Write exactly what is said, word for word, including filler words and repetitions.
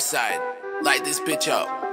dark side. Light this bitch up.